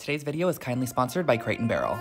Today's video is kindly sponsored by Crate and Barrel.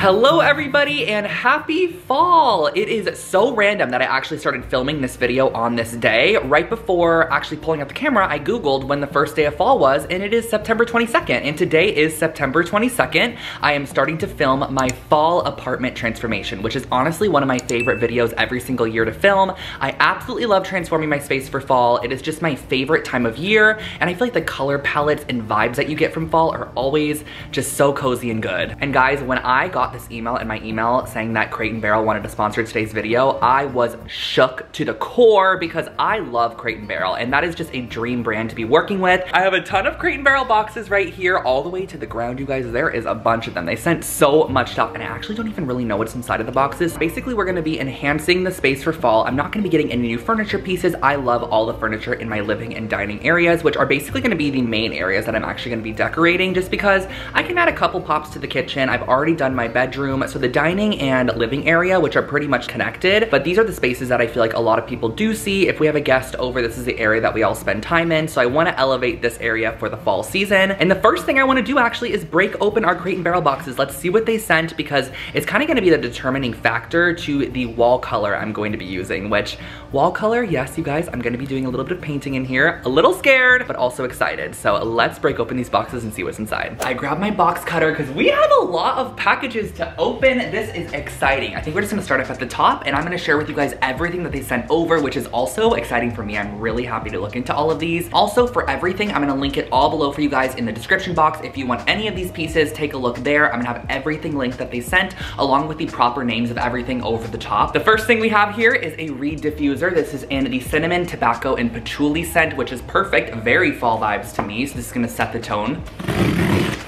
Hello everybody and happy fall! It is so random that I actually started filming this video on this day. Right before actually pulling out the camera, I googled when the first day of fall was, and it is September 22nd, and today is September 22nd. I am starting to film my fall apartment transformation, which is honestly one of my favorite videos every single year to film. I absolutely love transforming my space for fall. It is just my favorite time of year, and I feel like the color palettes and vibes that you get from fall are always just so cozy and good. And guys, when I got this email in my email saying that Crate and Barrel wanted to sponsor today's video, I was shook to the core because I love Crate and Barrel, and that is just a dream brand to be working with. I have a ton of Crate and Barrel boxes right here all the way to the ground, you guys. There is a bunch of them. They sent so much stuff, and I actually don't even really know what's inside of the boxes. Basically, we're gonna be enhancing the space for fall. I'm not gonna be getting any new furniture pieces. I love all the furniture in my living and dining areas, which are basically gonna be the main areas that I'm actually gonna be decorating, just because I can add a couple pops to the kitchen. I've already done my bedroom, so the dining and living area, which are pretty much connected, but these are the spaces that I feel like a lot of people do see. If we have a guest over, this is the area that we all spend time in, so I want to elevate this area for the fall season. And the first thing I want to do actually is break open our Crate and Barrel boxes. Let's see what they sent, because it's kind of going to be the determining factor to the wall color I'm going to be using, which wall color, yes you guys, I'm going to be doing a little bit of painting in here. A little scared, but also excited. So let's break open these boxes and see what's inside. I grabbed my box cutter because we have a lot of packages to open. This is exciting. I think we're just gonna start off at the top, and I'm gonna share with you guys everything that they sent over, which is also exciting for me. I'm really happy to look into all of these. Also, for everything, I'm gonna link it all below for you guys in the description box. If you want any of these pieces, take a look there. I'm gonna have everything linked that they sent, along with the proper names of everything over the top. The first thing we have here is a reed diffuser. This is in the cinnamon, tobacco, and patchouli scent, which is perfect. Very fall vibes to me, so this is gonna set the tone.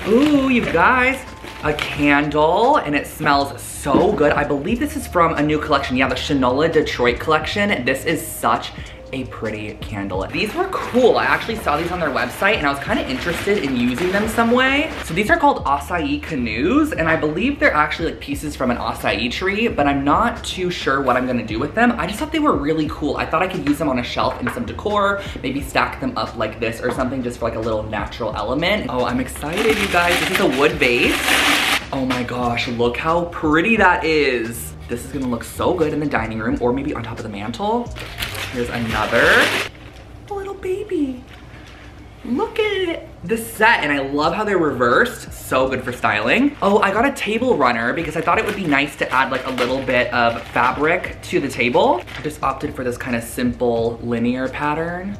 Ooh, you guys. A candle, and it smells so good. I believe this is from a new collection. Yeah, the Shinola Detroit collection. This is such a pretty candle. These were cool. I actually saw these on their website, and I was kind of interested in using them some way. So these are called acai canoes, and I believe they're actually like pieces from an acai tree, but I'm not too sure what I'm gonna do with them. I just thought they were really cool. I thought I could use them on a shelf in some decor, maybe stack them up like this or something, just for like a little natural element. Oh, I'm excited, you guys. This is a wood base. Oh my gosh, look how pretty that is. This is gonna look so good in the dining room, or maybe on top of the mantle. Here's another little baby. Look at this set, and I love how they're reversed. So good for styling. Oh, I got a table runner because I thought it would be nice to add like a little bit of fabric to the table. I just opted for this kind of simple linear pattern.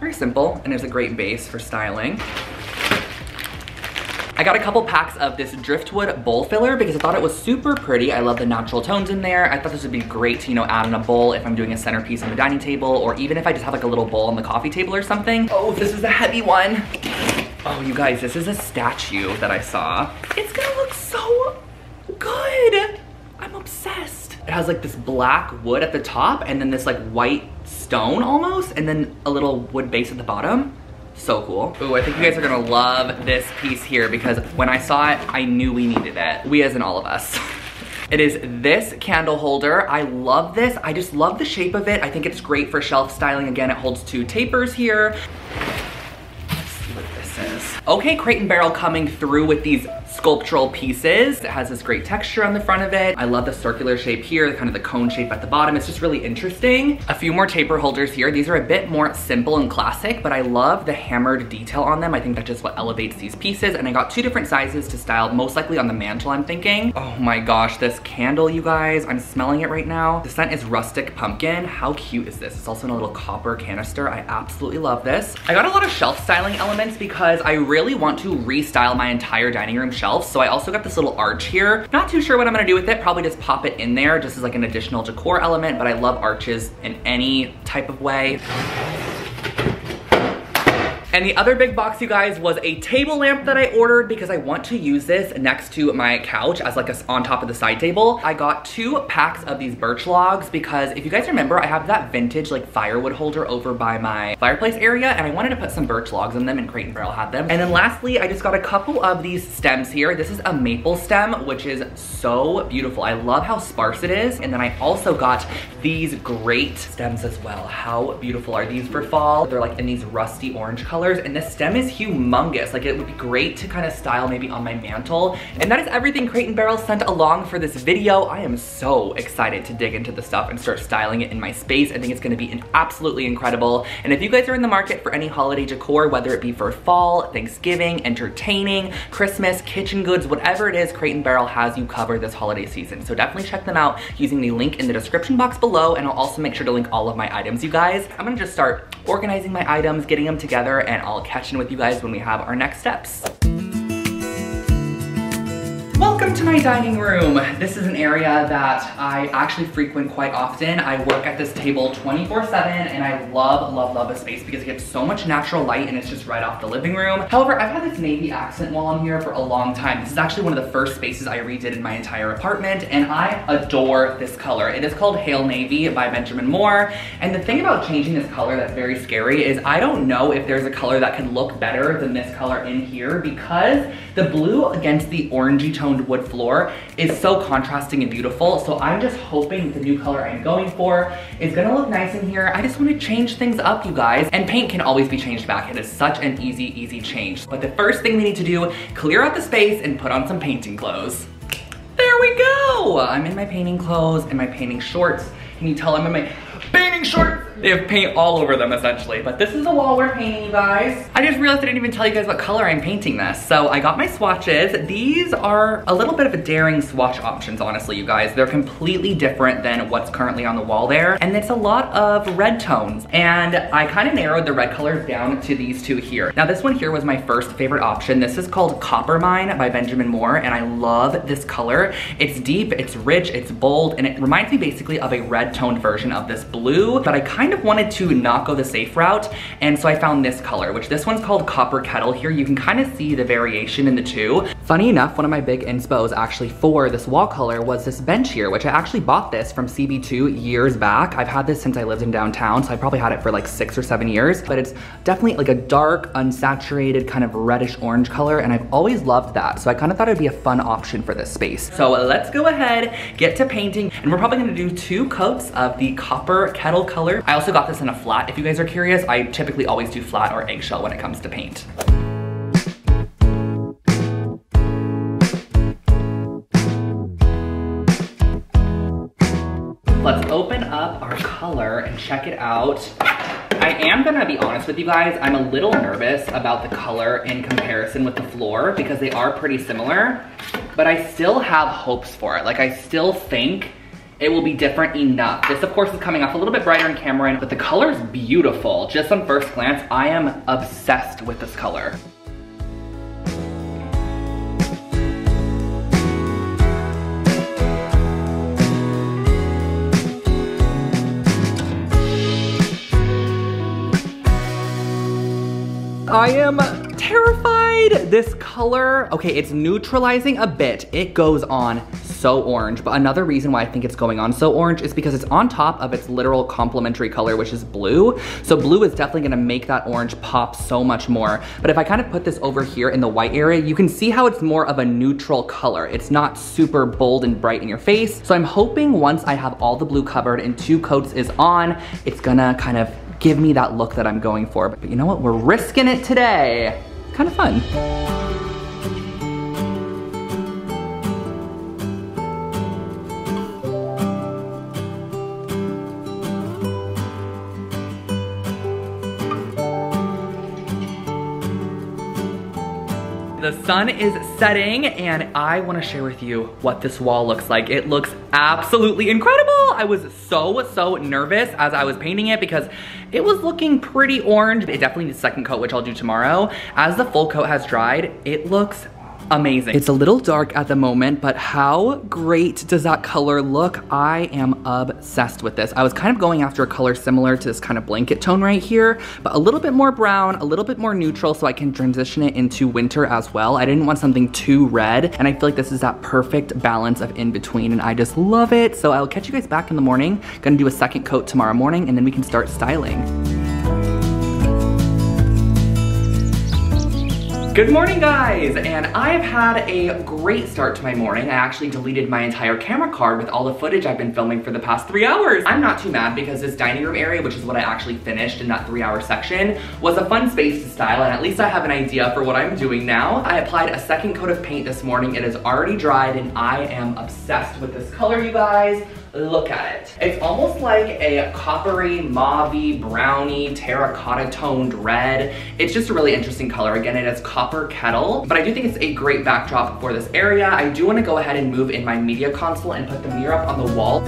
Very simple, and there's a great base for styling. I got a couple packs of this driftwood bowl filler because I thought it was super pretty. I love the natural tones in there. I thought this would be great to, you know, add in a bowl if I'm doing a centerpiece on the dining table, or even if I just have like a little bowl on the coffee table or something. Oh, this is a heavy one. Oh, you guys, this is a statue that I saw. It's gonna look so good. I'm obsessed. It has like this black wood at the top, and then this like white stone almost, and then a little wood base at the bottom. So cool. Ooh, I think you guys are gonna love this piece here because when I saw it, I knew we needed it. We as in all of us. It is this candle holder. I love this. I just love the shape of it. I think it's great for shelf styling. Again, it holds two tapers here. Let's see what this is. Okay, Crate and Barrel coming through with these sculptural pieces. It has this great texture on the front of it. I love the circular shape here, kind of the cone shape at the bottom. It's just really interesting. A few more taper holders here. These are a bit more simple and classic, but I love the hammered detail on them. I think that's just what elevates these pieces. And I got two different sizes to style, most likely on the mantle, I'm thinking. Oh my gosh, this candle, you guys. I'm smelling it right now. The scent is rustic pumpkin. How cute is this? It's also in a little copper canister. I absolutely love this. I got a lot of shelf styling elements because I really want to restyle my entire dining room shelf. So I also got this little arch here. Not too sure what I'm gonna do with it. Probably just pop it in there just as like an additional decor element, but I love arches in any type of way. And the other big box, you guys, was a table lamp that I ordered because I want to use this next to my couch as like a, on top of the side table. I got 2 packs of these birch logs because if you guys remember, I have that vintage like firewood holder over by my fireplace area and I wanted to put some birch logs in them and Crate and Barrel had them. And then lastly, I just got a couple of these stems here. This is a maple stem, which is so beautiful. I love how sparse it is. And then I also got these great stems as well. How beautiful are these for fall? They're like in these rusty orange colors and this stem is humongous. Like it would be great to kind of style maybe on my mantle. And that is everything Crate and Barrel sent along for this video. I am so excited to dig into the stuff and start styling it in my space. I think it's gonna be absolutely incredible. And if you guys are in the market for any holiday decor, whether it be for fall, Thanksgiving, entertaining, Christmas, kitchen goods, whatever it is, Crate and Barrel has you covered this holiday season. So definitely check them out using the link in the description box below, and I'll also make sure to link all of my items, you guys. I'm gonna just start organizing my items, getting them together, and I'll catch in with you guys when we have our next steps. Welcome to my dining room. This is an area that I actually frequent quite often. I work at this table 24/7 and I love, love, love a space because it gets so much natural light and it's just right off the living room. However, I've had this navy accent wall on here for a long time. This is actually one of the first spaces I redid in my entire apartment and I adore this color. It is called Hale Navy by Benjamin Moore. And the thing about changing this color that's very scary is I don't know if there's a color that can look better than this color in here because the blue against the orangey tone wood floor is so contrasting and beautiful. So I'm just hoping the new color I'm going for is gonna look nice in here. I just want to change things up, you guys, and paint can always be changed back. It is such an easy change. But the first thing we need to do, clear out the space and put on some painting clothes. There we go. I'm in my painting clothes and my painting shorts. Can you tell I'm in my painting shorts? They have paint all over them essentially. But this is the wall we're painting, you guys. I just realized I didn't even tell you guys what color I'm painting this. So I got my swatches. These are a little bit of a daring swatch options, honestly, you guys. They're completely different than what's currently on the wall there. And it's a lot of red tones. And I kind of narrowed the red colors down to these two here. Now this one here was my first favorite option. This is called Copper Mine by Benjamin Moore. And I love this color. It's deep, it's rich, it's bold, and it reminds me basically of a red toned version of this blue, but I kind of wanted to not go the safe route, and so I found this color, which this one's called Copper Kettle here. You can kind of see the variation in the two. Funny enough, one of my big inspos actually for this wall color was this bench here, which I actually bought this from CB2 years back. I've had this since I lived in downtown, so I probably had it for like 6 or 7 years, but it's definitely like a dark, unsaturated kind of reddish orange color, and I've always loved that, so I kind of thought it'd be a fun option for this space. So let's go ahead, get to painting, and we're probably gonna do 2 coats of the Copper Kettle color. I also got this in a flat. If you guys are curious, I typically always do flat or eggshell when it comes to paint. Let's open up our color and check it out. I am gonna be honest with you guys, I'm a little nervous about the color in comparison with the floor because they are pretty similar, but I still have hopes for it. Like I still think it will be different enough. This of course is coming off a little bit brighter in camera, but the color's beautiful. Just on first glance, I am obsessed with this color. I am terrified. This color, okay, it's neutralizing a bit. It goes on so orange, but another reason why I think it's going on so orange is because it's on top of its literal complementary color, which is blue. So blue is definitely gonna make that orange pop so much more. But if I kind of put this over here in the white area, you can see how it's more of a neutral color. It's not super bold and bright in your face. So I'm hoping once I have all the blue covered and 2 coats is on, it's gonna kind of give me that look that I'm going for. But you know what? We're risking it today. It's kind of fun. The sun is setting and I want to share with you what this wall looks like. It looks absolutely incredible. I was so nervous as I was painting it because it was looking pretty orange. It definitely needs a second coat, which I'll do tomorrow. As the full coat has dried, it looks amazing. It's a little dark at the moment, but how great does that color look? I am obsessed with this. I was kind of going after a color similar to this kind of blanket tone right here, but a little bit more brown, a little bit more neutral so I can transition it into winter as well. I didn't want something too red, and I feel like this is that perfect balance of in between, and I just love it. So I'll catch you guys back in the morning. Gonna do a second coat tomorrow morning, and then we can start styling. Good morning, guys, and I've had a great start to my morning. I actually deleted my entire camera card with all the footage I've been filming for the past 3 hours. I'm not too mad because this dining room area, which is what I actually finished in that 3 hour section, was a fun space to style, and at least I have an idea for what I'm doing now. I applied a second coat of paint this morning. It is already dried, and I am obsessed with this color, you guys. Look at it. It's almost like a coppery, mauve-y, browny, terracotta toned red. It's just a really interesting color. Again, it is Copper Kettle, but I do think it's a great backdrop for this area. I do want to go ahead and move in my media console and put the mirror up on the wall.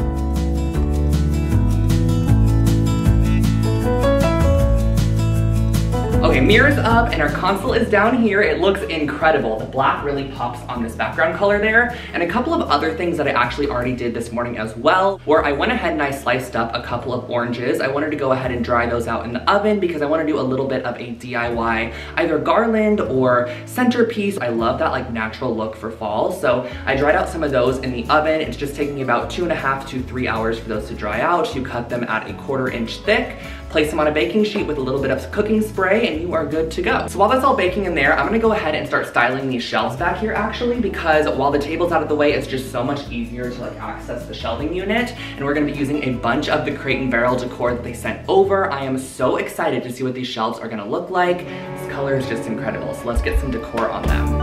Okay, mirror's up and our console is down here. It looks incredible. The black really pops on this background color there. And a couple of other things that I actually already did this morning as well, where I went ahead and I sliced up a couple of oranges. I wanted to go ahead and dry those out in the oven because I want to do a little bit of a DIY, either garland or centerpiece. I love that like natural look for fall. So I dried out some of those in the oven. It's just taking me about 2.5 to 3 hours for those to dry out. You cut them at a 1/4 inch thick. Place them on a baking sheet with a little bit of cooking spray and you are good to go. So while that's all baking in there, I'm gonna go ahead and start styling these shelves back here actually, because while the table's out of the way, it's just so much easier to like access the shelving unit. And we're gonna be using a bunch of the Crate and Barrel decor that they sent over. I am so excited to see what these shelves are gonna look like. This color is just incredible. So let's get some decor on them.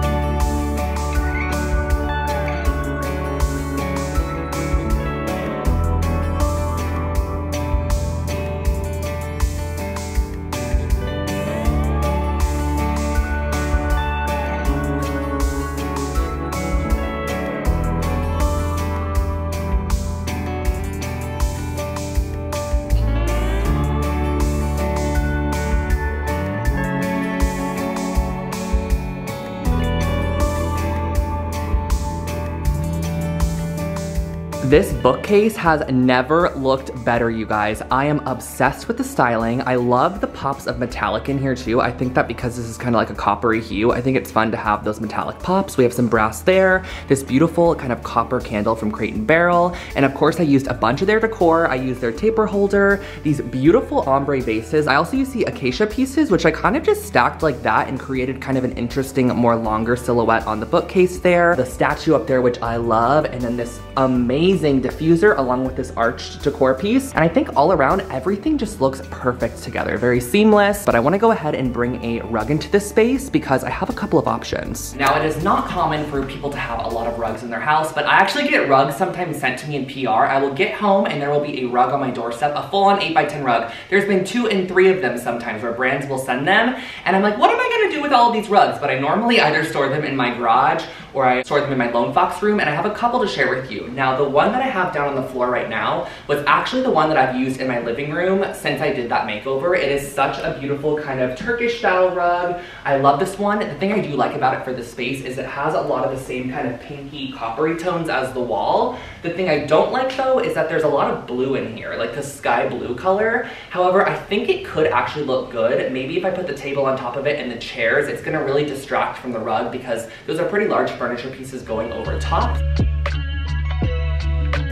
This bookcase has never looked better, you guys. I am obsessed with the styling. I love the pops of metallic in here too. I think that because this is kind of like a coppery hue, I think it's fun to have those metallic pops. We have some brass there, this beautiful kind of copper candle from Crate and Barrel. And of course I used a bunch of their decor. I used their taper holder, these beautiful ombre vases. I also used the acacia pieces, which I kind of just stacked like that and created kind of an interesting, more longer silhouette on the bookcase there. The statue up there, which I love. And then this amazing diffuser along with this arched decor piece. And I think all around everything just looks perfect together, very seamless. But I want to go ahead and bring a rug into this space because I have a couple of options. Now, it is not common for people to have a lot of rugs in their house, but I actually get rugs sometimes sent to me in PR. I will get home and there will be a rug on my doorstep, a full-on 8x10 rug. There's been 2 and 3 of them sometimes where brands will send them. And I'm like, what am I going to do with all of these rugs? But I normally either store them in my garage or I store them in my Lone Fox room, and I have a couple to share with you. Now, the one that I have down on the floor right now was actually the one that I've used in my living room since I did that makeover. It is such a beautiful kind of Turkish style rug. I love this one. The thing I do like about it for this space is it has a lot of the same kind of pinky, coppery tones as the wall. The thing I don't like though is that there's a lot of blue in here, like the sky blue color. However, I think it could actually look good. Maybe if I put the table on top of it and the chairs, it's gonna really distract from the rug because those are pretty large furniture pieces going over top.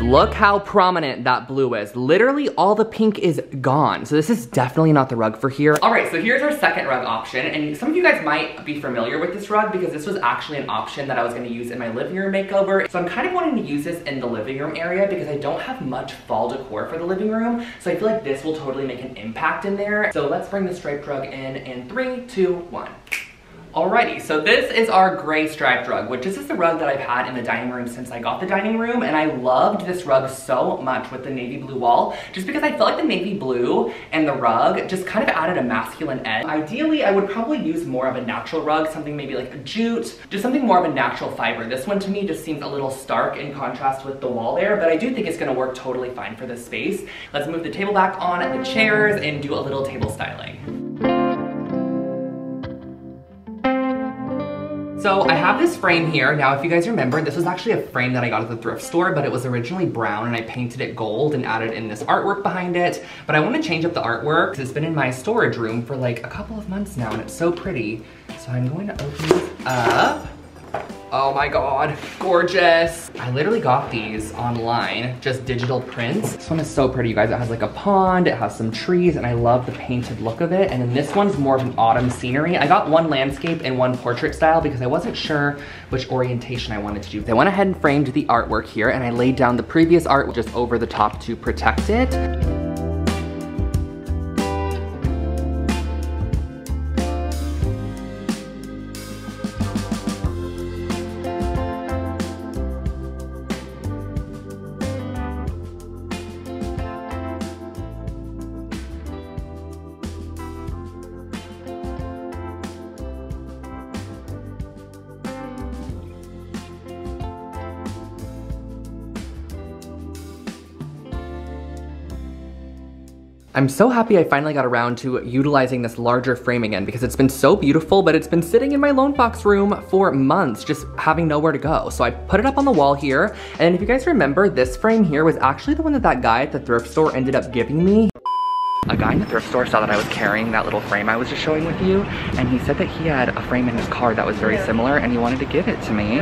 Look how prominent that blue is. Literally all the pink is gone. So this is definitely not the rug for here. All right, so here's our second rug option. And some of you guys might be familiar with this rug because this was actually an option that I was gonna use in my living room makeover. So I'm kind of wanting to use this in the living room area because I don't have much fall decor for the living room. So I feel like this will totally make an impact in there. So let's bring the striped rug in 3, 2, 1. Alrighty, so this is our gray striped rug, which this is the rug that I've had in the dining room since I got the dining room, and I loved this rug so much with the navy blue wall, just because I felt like the navy blue and the rug just kind of added a masculine edge. Ideally, I would probably use more of a natural rug, something maybe like a jute, just something more of a natural fiber. This one to me just seems a little stark in contrast with the wall there, but I do think it's gonna work totally fine for this space. Let's move the table back on and the chairs and do a little table styling. So I have this frame here. Now, if you guys remember, this was actually a frame that I got at the thrift store, but it was originally brown and I painted it gold and added in this artwork behind it. But I wanna change up the artwork because it's been in my storage room for like a couple of months now and it's so pretty. So I'm going to open this up. Oh my God, gorgeous. I literally got these online, just digital prints. This one is so pretty, you guys. It has like a pond, it has some trees, and I love the painted look of it. And then this one's more of an autumn scenery. I got one landscape and one portrait style because I wasn't sure which orientation I wanted to do. I went ahead and framed the artwork here, and I laid down the previous art just over the top to protect it. I'm so happy I finally got around to utilizing this larger frame again because it's been so beautiful, but it's been sitting in my Lone Fox room for months, just having nowhere to go. So I put it up on the wall here. And if you guys remember, this frame here was actually the one that guy at the thrift store ended up giving me. A guy in the thrift store saw that I was carrying that little frame I was just showing with you. And he said that he had a frame in his car that was very similar and he wanted to give it to me.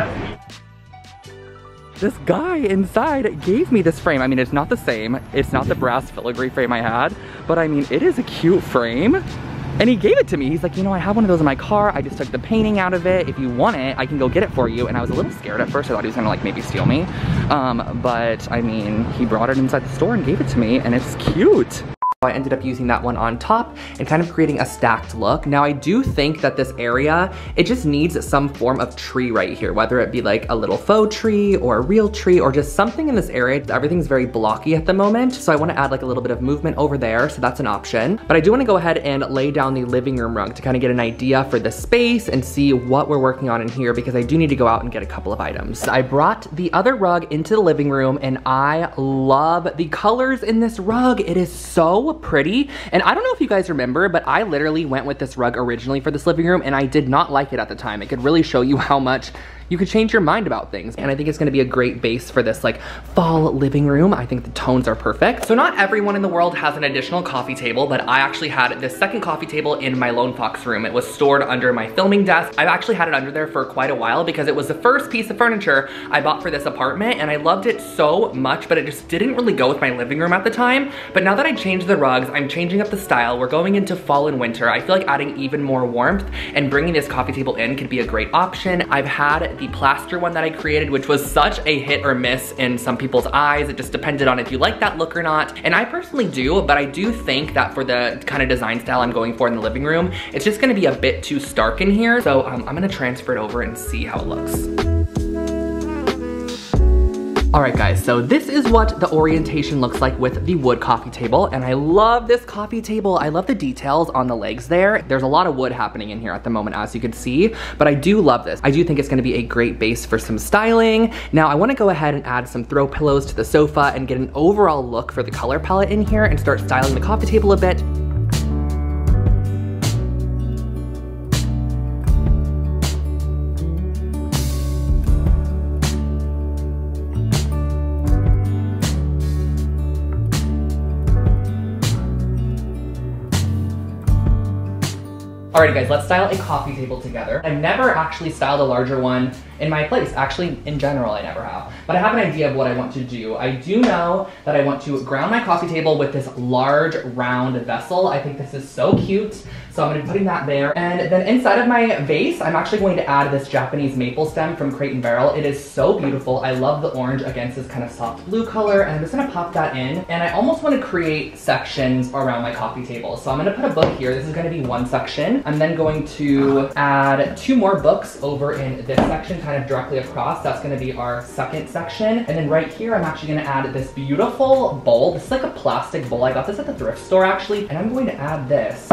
This guy inside gave me this frame. I mean, it's not the same. It's not the brass filigree frame I had, but I mean, it is a cute frame. And he gave it to me. He's like, you know, I have one of those in my car. I just took the painting out of it. If you want it, I can go get it for you. And I was a little scared at first. I thought he was gonna like maybe steal me. But I mean, he brought it inside the store and gave it to me and it's cute. I ended up using that one on top and kind of creating a stacked look. Now I do think that this area, it just needs some form of tree right here, whether it be like a little faux tree or a real tree or just something in this area. Everything's very blocky at the moment. So I wanna add like a little bit of movement over there. So that's an option. But I do wanna go ahead and lay down the living room rug to kind of get an idea for the space and see what we're working on in here because I do need to go out and get a couple of items. I brought the other rug into the living room and I love the colors in this rug. It is so pretty. And I don't know if you guys remember, but I literally went with this rug originally for this living room and I did not like it at the time. It could really show you how much you could change your mind about things. And I think it's gonna be a great base for this like fall living room. I think the tones are perfect. So not everyone in the world has an additional coffee table, but I actually had this second coffee table in my Lone Fox room. It was stored under my filming desk. I've actually had it under there for quite a while because it was the first piece of furniture I bought for this apartment and I loved it so much, but it just didn't really go with my living room at the time. But now that I changed the rugs, I'm changing up the style. We're going into fall and winter. I feel like adding even more warmth and bringing this coffee table in could be a great option. I've had the plaster one that I created, which was such a hit or miss in some people's eyes. It just depended on if you like that look or not. And I personally do, but I do think that for the kind of design style I'm going for in the living room, it's just gonna be a bit too stark in here. So I'm gonna transfer it over and see how it looks. All right guys, so this is what the orientation looks like with the wood coffee table. And I love this coffee table. I love the details on the legs there. There's a lot of wood happening in here at the moment, as you can see, but I do love this. I do think it's gonna be a great base for some styling. Now I wanna go ahead and add some throw pillows to the sofa and get an overall look for the color palette in here and start styling the coffee table a bit. Alrighty guys, let's style a coffee table together. I've never actually styled a larger one in my place. Actually, in general, I never have. But I have an idea of what I want to do. I do know that I want to ground my coffee table with this large round vessel. I think this is so cute. So I'm gonna be putting that there. And then inside of my vase, I'm actually going to add this Japanese maple stem from Crate and Barrel. It is so beautiful. I love the orange against this kind of soft blue color. And I'm just gonna pop that in. And I almost wanna create sections around my coffee table. So I'm gonna put a book here. This is gonna be one section. I'm then going to add two more books over in this section, kind of directly across. That's gonna be our second section. And then right here, I'm actually gonna add this beautiful bowl. This is like a plastic bowl. I got this at the thrift store actually. And I'm going to add this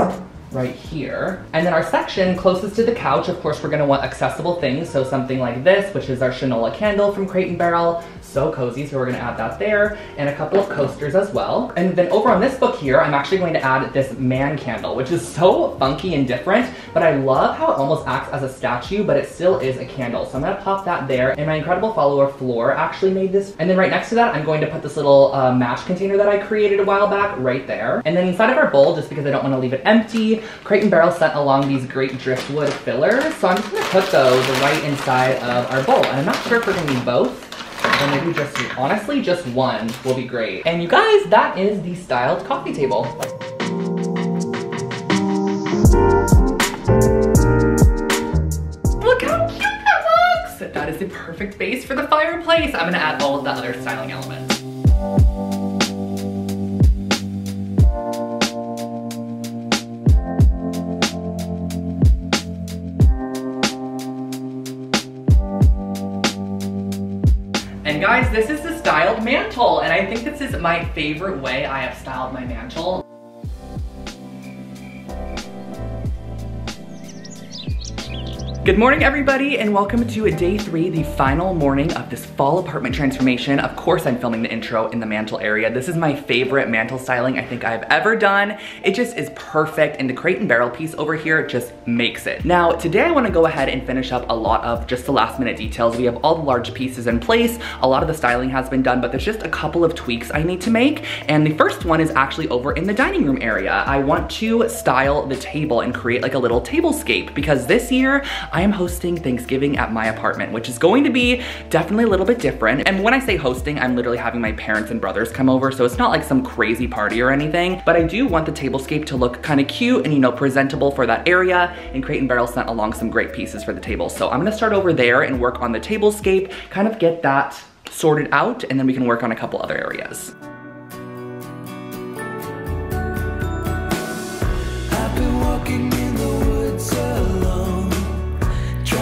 right here. And then our section closest to the couch, of course, we're gonna want accessible things. So something like this, which is our Shinola candle from Crate and Barrel. So cozy, so we're gonna add that there, and a couple of coasters as well. And then over on this book here, I'm actually going to add this man candle, which is so funky and different, but I love how it almost acts as a statue, but it still is a candle. So I'm gonna pop that there, and my incredible follower Floor actually made this. And then right next to that, I'm going to put this little mash container that I created a while back right there. And then inside of our bowl, just because I don't wanna leave it empty, Crate and Barrel sent along these great driftwood fillers. So I'm just gonna put those right inside of our bowl. And I'm not sure if we're gonna need both, or maybe just, honestly, just one will be great. And you guys, that is the styled coffee table. Look how cute that looks! That is the perfect base for the fireplace. I'm gonna add all of the other styling elements. Guys, this is the styled mantle, and I think this is my favorite way I have styled my mantle. Good morning, everybody, and welcome to day three, the final morning of this fall apartment transformation. Of course, I'm filming the intro in the mantle area. This is my favorite mantle styling I think I've ever done. It just is perfect, and the Crate and Barrel piece over here just makes it. Now, today I wanna go ahead and finish up a lot of just the last minute details. We have all the large pieces in place. A lot of the styling has been done, but there's just a couple of tweaks I need to make, and the first one is actually over in the dining room area. I want to style the table and create like a little tablescape, because this year, I am hosting Thanksgiving at my apartment, which is going to be definitely a little bit different. And when I say hosting, I'm literally having my parents and brothers come over, so it's not like some crazy party or anything, but I do want the tablescape to look kind of cute and, you know, presentable for that area. And Crate and Barrel sent along some great pieces for the table. So I'm gonna start over there and work on the tablescape, kind of get that sorted out, and then we can work on a couple other areas. I've been walking in the woods alone.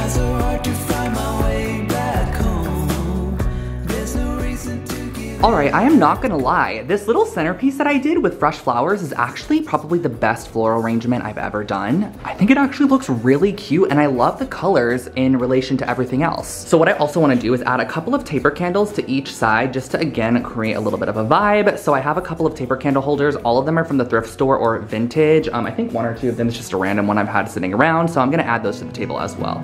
So hard to find my way back home. There's no reason to. All right, I am not gonna lie. This little centerpiece that I did with fresh flowers is actually probably the best floral arrangement I've ever done. I think it actually looks really cute, and I love the colors in relation to everything else. So what I also wanna do is add a couple of taper candles to each side, just to, again, create a little bit of a vibe. So I have a couple of taper candle holders. All of them are from the thrift store or vintage. I think one or two of them is just a random one I've had sitting around. So I'm gonna add those to the table as well.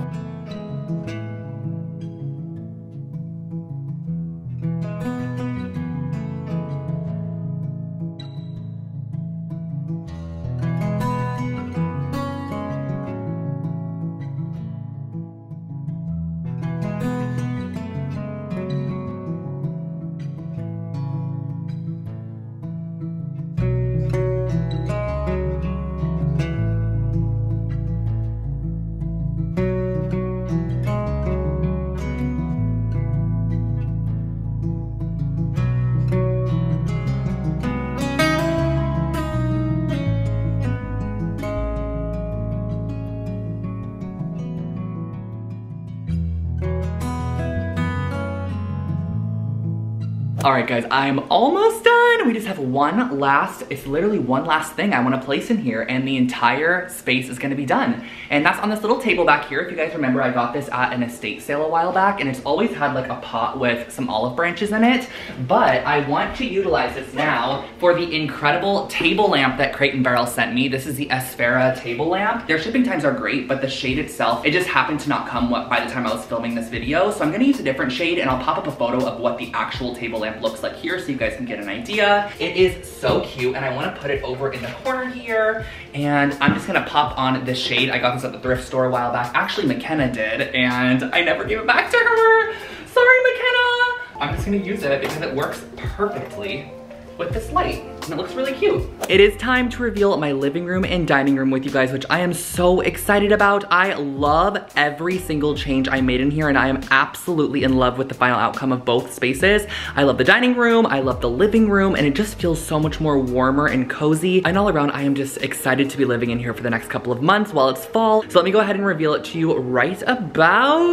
All right, guys, I'm almost done. We just have one last, it's literally one last thing I wanna place in here, and the entire space is gonna be done. And that's on this little table back here. If you guys remember, I got this at an estate sale a while back, and it's always had like a pot with some olive branches in it. But I want to utilize this now for the incredible table lamp that Crate and Barrel sent me. This is the Esfera table lamp. Their shipping times are great, but the shade itself, it just happened to not come by the time I was filming this video. So I'm gonna use a different shade, and I'll pop up a photo of what the actual table lamp looks like here so you guys can get an idea. It is so cute, and I want to put it over in the corner here, and I'm just gonna pop on this shade. I got this at the thrift store a while back. Actually, McKenna did, and I never gave it back to her. Sorry, McKenna. I'm just gonna use it because it works perfectly with this light, and it looks really cute. It is time to reveal my living room and dining room with you guys, which I am so excited about. I love every single change I made in here, and I am absolutely in love with the final outcome of both spaces. I love the dining room, I love the living room, and it just feels so much more warmer and cozy. And all around, I am just excited to be living in here for the next couple of months while it's fall. So let me go ahead and reveal it to you right about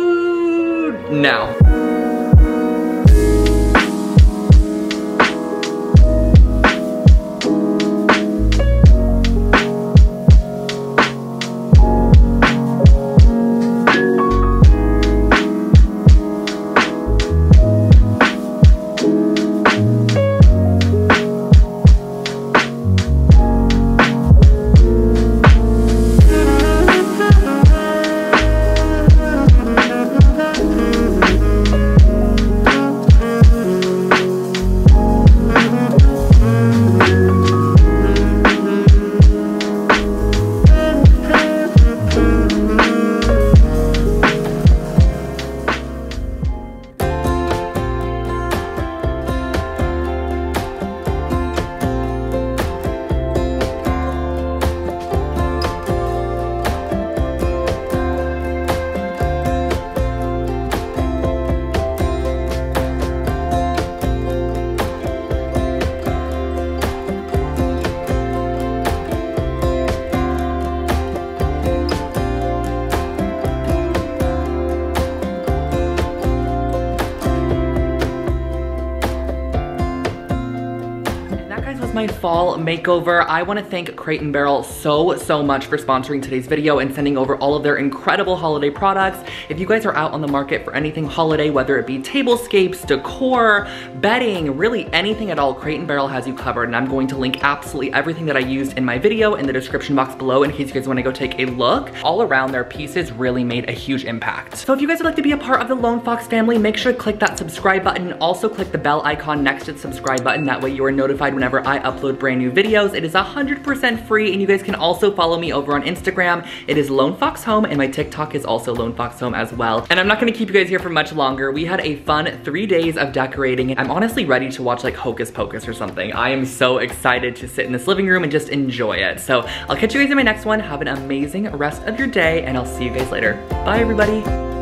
now. my fall makeover. I want to thank Crate and Barrel so much for sponsoring today's video and sending over all of their incredible holiday products. If you guys are out on the market for anything holiday, whether it be tablescapes, decor, bedding, really anything at all, Crate and Barrel has you covered. And I'm going to link absolutely everything that I used in my video in the description box below in case you guys want to go take a look. All around, their pieces really made a huge impact. So if you guys would like to be a part of the Lone Fox family, make sure to click that subscribe button. Also click the bell icon next to the subscribe button. That way you are notified whenever I upload brand new videos. It is 100% free, and you guys can also follow me over on Instagram. It is Lone Fox Home, and my TikTok is also Lone Fox Home as well. And I'm not gonna keep you guys here for much longer. We had a fun 3 days of decorating, and I'm honestly ready to watch like Hocus Pocus or something. I am so excited to sit in this living room and just enjoy it. So I'll catch you guys in my next one. Have an amazing rest of your day, and I'll see you guys later. Bye, everybody.